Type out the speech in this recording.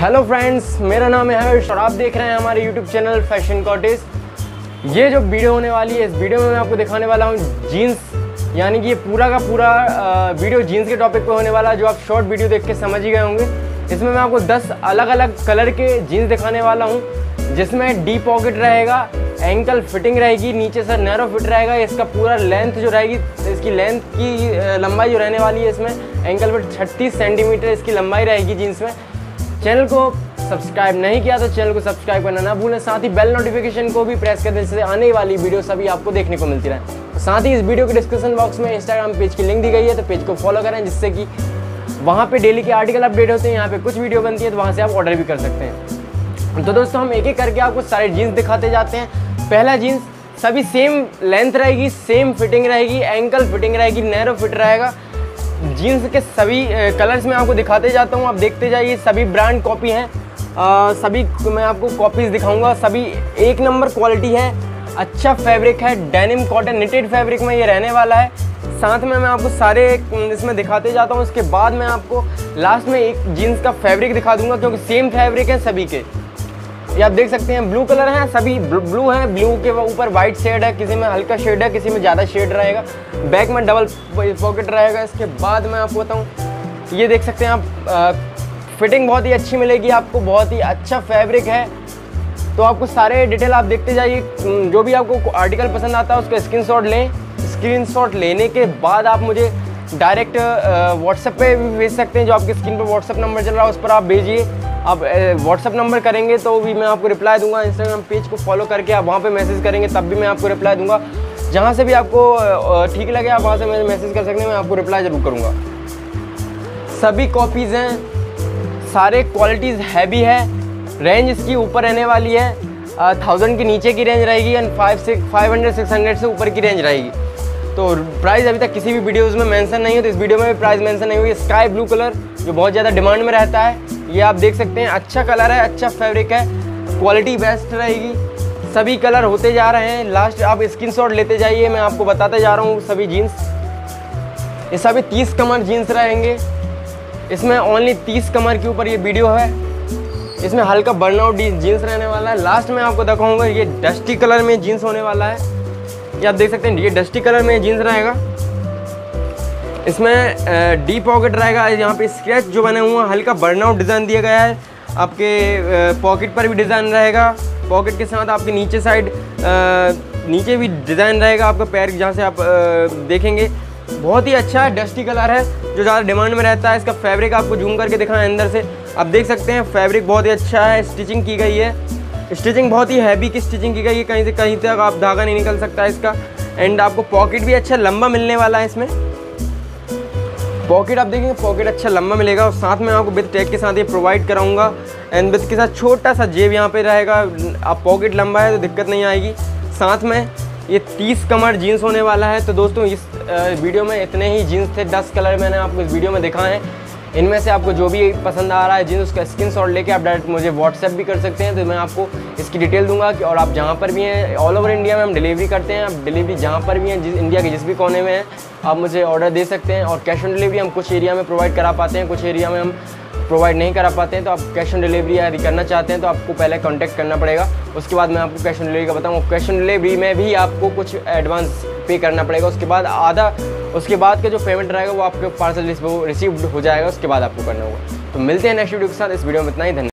Hello friends, मेरा नाम है हर्ष और आप देख रहे हैं हमारे यूट्यूब चैनल फैशन कॉटेज। ये जो वीडियो होने वाली है, इस वीडियो में मैं आपको दिखाने वाला हूँ जीन्स, यानी कि ये पूरा का पूरा वीडियो जीन्स के टॉपिक पे होने वाला, जो आप शॉर्ट वीडियो देख के समझ ही गए होंगे। इसमें मैं आपको 10 अलग अलग कलर के जीन्स दिखाने वाला हूँ, जिसमें डी पॉकेट रहेगा, एंकल फिटिंग रहेगी, नीचे से नैरो फिट रहेगा। इसका पूरा लेंथ जो रहेगी, इसकी लेंथ की लंबाई जो रहने वाली है, इसमें एंकल फिट 36 सेंटीमीटर इसकी लंबाई रहेगी जीन्स में। चैनल को सब्सक्राइब नहीं किया तो चैनल को सब्सक्राइब करना ना भूलें, साथ ही बेल नोटिफिकेशन को भी प्रेस कर दें, जिससे आने वाली वीडियो सभी आपको देखने को मिलती रहे। साथ ही इस वीडियो के डिस्क्रिप्शन बॉक्स में इंस्टाग्राम पेज की लिंक दी गई है, तो पेज को फॉलो करें, जिससे कि वहाँ पर डेली के आर्टिकल अपडेट होते हैं। यहाँ पर कुछ वीडियो बनती है तो वहाँ से आप ऑर्डर भी कर सकते हैं। तो दोस्तों, हम एक एक करके आपको सारे जीन्स दिखाते जाते हैं। पहला जीन्स सभी सेम लेंथ रहेगी, सेम फिटिंग रहेगी, एंकल फिटिंग रहेगी, नैरो फिट रहेगा। जीन्स के सभी कलर्स में आपको दिखाते जाता हूँ, आप देखते जाइए। सभी ब्रांड कॉपी हैं, सभी मैं आपको कॉपीज़ दिखाऊंगा। सभी एक नंबर क्वालिटी है, अच्छा फैब्रिक है, डेनिम कॉटन निटेड फैब्रिक में ये रहने वाला है। साथ में मैं आपको सारे इसमें दिखाते जाता हूँ। उसके बाद मैं आपको लास्ट में एक जीन्स का फैब्रिक दिखा दूँगा, क्योंकि सेम फैब्रिक है सभी के। ये आप देख सकते हैं, ब्लू कलर है, सभी ब्लू है। ब्लू के ऊपर वाइट शेड है, किसी में हल्का शेड है, किसी में ज़्यादा शेड रहेगा। बैक में डबल पॉकेट रहेगा। इसके बाद मैं आपको बताऊँ, ये देख सकते हैं आप, फिटिंग बहुत ही अच्छी मिलेगी आपको, बहुत ही अच्छा फैब्रिक है। तो आपको सारे डिटेल आप देखते जाइए। जो भी आपको आर्टिकल पसंद आता है उसका स्क्रीनशॉट लें। स्क्रीनशॉट लेने के बाद आप मुझे डायरेक्ट व्हाट्सएप पे भी भेज सकते हैं। जो आपकी स्क्रीन पर व्हाट्सएप नंबर चल रहा है उस पर आप भेजिए। आप व्हाट्सएप नंबर करेंगे तो भी मैं आपको रिप्लाई दूंगा। इंस्टाग्राम पेज को फॉलो करके आप वहाँ पे मैसेज करेंगे तब भी मैं आपको रिप्लाई दूंगा। जहाँ से भी आपको ठीक लगे आप वहाँ से मुझे मैसेज कर सकते हैं, मैं आपको रिप्लाई ज़रूर करूँगा। सभी कॉपीज़ हैं, सारे क्वालिटीज़ हैवी है। रेंज इसकी ऊपर रहने वाली है, 1000 के नीचे की रेंज रहेगी एंड 500 से 600 से ऊपर की रेंज रहेगी। तो प्राइस अभी तक किसी भी वीडियोस में मेंशन नहीं हो, तो इस वीडियो में भी प्राइस मेंशन नहीं हुई। स्काई ब्लू कलर जो बहुत ज़्यादा डिमांड में रहता है, ये आप देख सकते हैं। अच्छा कलर है, अच्छा फैब्रिक है, क्वालिटी बेस्ट रहेगी। सभी कलर होते जा रहे हैं, लास्ट आप स्क्रीनशॉट लेते जाइए। मैं आपको बताते जा रहा हूँ सभी जीन्स। ये सभी 30 कमर जीन्स रहेंगे। इसमें ओनली 30 कमर के ऊपर ये वीडियो है। इसमें हल्का बर्नआउट जीन्स रहने वाला है। लास्ट में आपको दिखाऊँगा ये डस्टी कलर में जीन्स होने वाला है। ये आप देख सकते हैं, ये डस्टी कलर में जीन्स रहेगा। इसमें डी पॉकेट रहेगा, यहाँ पे स्क्रैच जो बने हुए हैं, हल्का बर्नआउट डिज़ाइन दिया गया है। आपके पॉकेट पर भी डिज़ाइन रहेगा, पॉकेट के साथ आपके नीचे साइड नीचे भी डिज़ाइन रहेगा। आपका पैर जहाँ से आप देखेंगे, बहुत ही अच्छा डस्टी कलर है जो ज़्यादा डिमांड में रहता है। इसका फैब्रिक आपको जूम करके दिखाना है अंदर से, आप देख सकते हैं फैब्रिक बहुत ही अच्छा है। स्टिचिंग की गई है, स्टिचिंग बहुत ही हैवी की स्टिचिंग की गई है, कहीं से कहीं तक आप धागा नहीं निकल सकता है इसका। एंड आपको पॉकेट भी अच्छा लंबा मिलने वाला है। इसमें पॉकेट आप देखेंगे, पॉकेट अच्छा लंबा मिलेगा। और साथ में आपको विद टैग के साथ ये प्रोवाइड कराऊंगा। एंड विद के साथ छोटा सा जेब यहाँ पे रहेगा। आप पॉकेट लंबा है तो दिक्कत नहीं आएगी। साथ में ये 30 कमर जीन्स होने वाला है। तो दोस्तों, इस वीडियो में इतने ही जीन्स थे, 10 कलर मैंने आपको इस वीडियो में दिखाए हैं। इनमें से आपको जो भी पसंद आ रहा है जीन्स, उसका स्क्रीनशॉट लेके आप डायरेक्ट मुझे व्हाट्सएप भी कर सकते हैं, तो मैं आपको इसकी डिटेल दूंगा। कि और आप जहाँ पर भी हैं, ऑल ओवर इंडिया में हम डिलीवरी करते हैं। आप डिलीवरी जहाँ पर भी हैं, जिस इंडिया के जिस भी कोने में हैं, आप मुझे ऑर्डर दे सकते हैं। और कैश ऑन डिलीवरी हम कुछ एरिया में प्रोवाइड करा पाते हैं, कुछ एरिया में हम प्रोवाइड नहीं करा पाते हैं। तो आप कैश ऑन डिलीवरी यदि करना चाहते हैं तो आपको पहले कॉन्टैक्ट करना पड़ेगा, उसके बाद मैं आपको कैश ऑन डिलीवरी का बताऊँगा। कैश ऑन डिलीवरी में भी आपको कुछ एडवांस पे करना पड़ेगा, उसके बाद आधा, उसके बाद का जो पेमेंट रहेगा वो आपके पार्सल रिसीव्ड हो जाएगा, उसके बाद आपको करना होगा। तो मिलते हैं नेक्स्ट वीडियो के साथ। इस वीडियो में इतना ही, धन्यवाद।